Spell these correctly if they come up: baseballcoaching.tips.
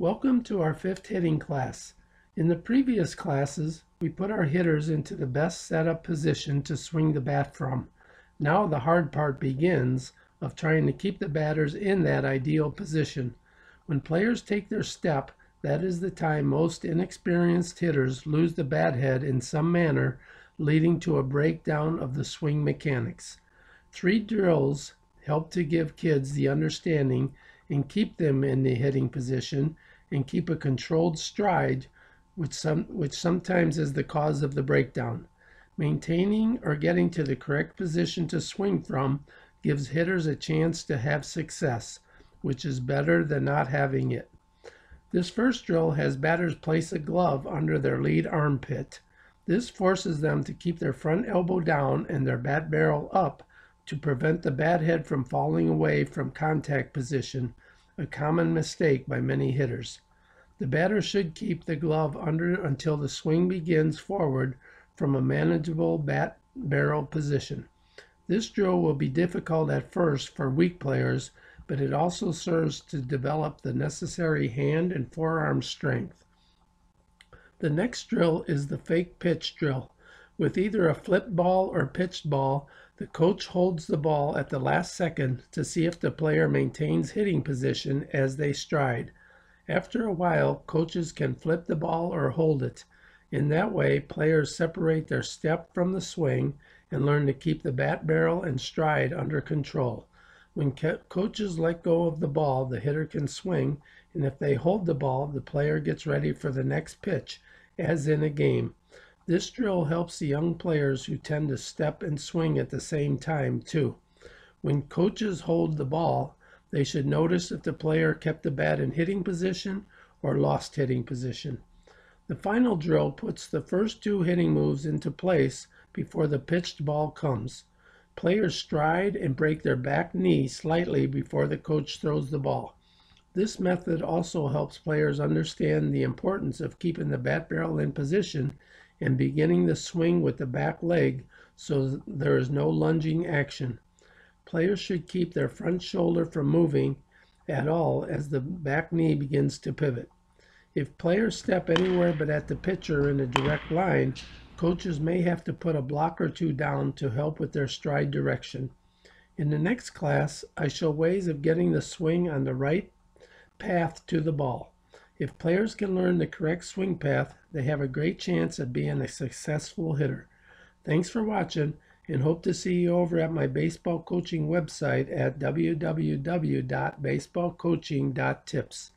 Welcome to our fifth hitting class. In the previous classes, we put our hitters into the best setup position to swing the bat from. Now the hard part begins of trying to keep the batters in that ideal position. When players take their step, that is the time most inexperienced hitters lose the bat head in some manner, leading to a breakdown of the swing mechanics. Three drills help to give kids the understanding and keep them in the hitting position and keep a controlled stride, which sometimes is the cause of the breakdown. Maintaining or getting to the correct position to swing from gives hitters a chance to have success, which is better than not having it. This first drill has batters place a glove under their lead armpit. This forces them to keep their front elbow down and their bat barrel up to prevent the bat head from falling away from contact position, a common mistake by many hitters. The batter should keep the glove under until the swing begins forward from a manageable bat barrel position. This drill will be difficult at first for weak players, but it also serves to develop the necessary hand and forearm strength. The next drill is the fake pitch drill. With either a flipped ball or pitched ball, the coach holds the ball at the last second to see if the player maintains hitting position as they stride. After a while, coaches can flip the ball or hold it. In that way, players separate their step from the swing and learn to keep the bat barrel and stride under control. When coaches let go of the ball, the hitter can swing, and if they hold the ball, the player gets ready for the next pitch, as in a game. This drill helps the young players who tend to step and swing at the same time, too. When coaches hold the ball, they should notice if the player kept the bat in hitting position or lost hitting position. The final drill puts the first two hitting moves into place before the pitched ball comes. Players stride and break their back knee slightly before the coach throws the ball. This method also helps players understand the importance of keeping the bat barrel in position and beginning the swing with the back leg so there is no lunging action. Players should keep their front shoulder from moving at all as the back knee begins to pivot. If players step anywhere but at the pitcher in a direct line, coaches may have to put a block or two down to help with their stride direction. In the next class, I show ways of getting the swing on the right path to the ball. If players can learn the correct swing path, they have a great chance of being a successful hitter. Thanks for watching, and hope to see you over at my baseball coaching website at www.baseballcoaching.tips.